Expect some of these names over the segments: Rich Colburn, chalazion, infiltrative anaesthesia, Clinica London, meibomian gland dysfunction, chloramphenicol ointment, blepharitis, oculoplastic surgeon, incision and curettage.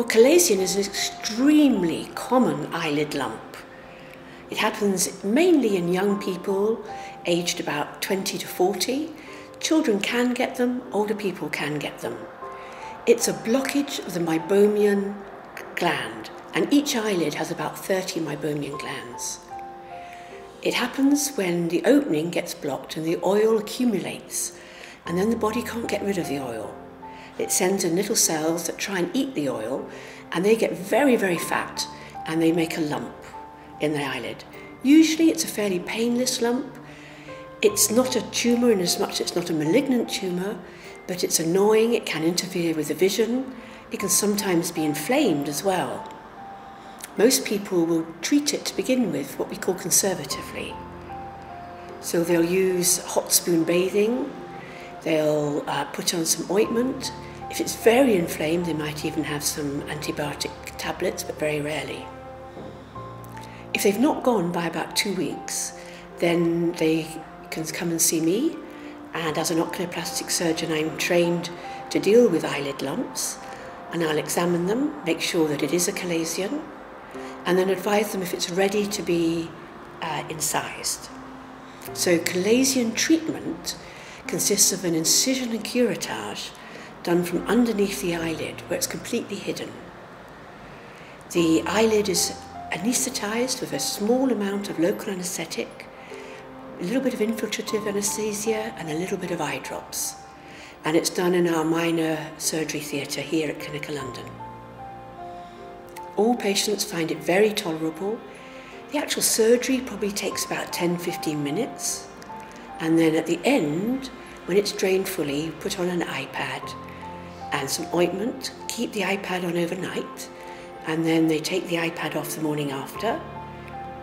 Well, chalazion is an extremely common eyelid lump. It happens mainly in young people aged about 20 to 40. Children can get them, older people can get them. It's a blockage of the meibomian gland, and each eyelid has about 30 meibomian glands. It happens when the opening gets blocked and the oil accumulates, and then the body can't get rid of the oil. It sends in little cells that try and eat the oil, and they get very, very fat, and they make a lump in the eyelid. Usually it's a fairly painless lump. It's not a tumour in as much as it's not a malignant tumour, but it's annoying, it can interfere with the vision, it can sometimes be inflamed as well. Most people will treat it to begin with, what we call conservatively. So they'll use hot spoon bathing, they'll put on some ointment. If it's very inflamed, they might even have some antibiotic tablets, but very rarely. If they've not gone by about 2 weeks, then they can come and see me. And as an oculoplastic surgeon, I'm trained to deal with eyelid lumps, and I'll examine them, make sure that it is a chalazion, and then advise them if it's ready to be incised. So chalazion treatment consists of an incision and curettage done from underneath the eyelid, where it's completely hidden. The eyelid is anaesthetised with a small amount of local anaesthetic, a little bit of infiltrative anaesthesia, and a little bit of eye drops. And it's done in our minor surgery theatre here at Clinica London. All patients find it very tolerable. The actual surgery probably takes about 10-15 minutes. And then at the end, when it's drained fully, put on an iPad and some ointment, keep the iPad on overnight, and then they take the iPad off the morning after,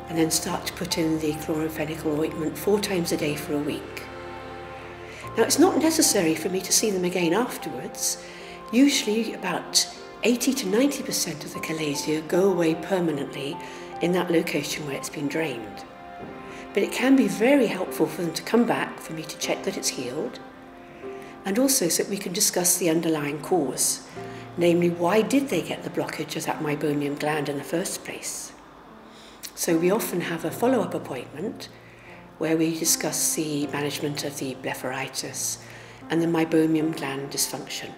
and then start to put in the chloramphenicol ointment 4 times a day for a week. Now, it's not necessary for me to see them again afterwards. Usually about 80 to 90% of the chalazion go away permanently in that location where it's been drained. But it can be very helpful for them to come back for me to check that it's healed, and also so that we can discuss the underlying cause, namely why did they get the blockage of that meibomian gland in the first place. So we often have a follow-up appointment where we discuss the management of the blepharitis and the meibomian gland dysfunction.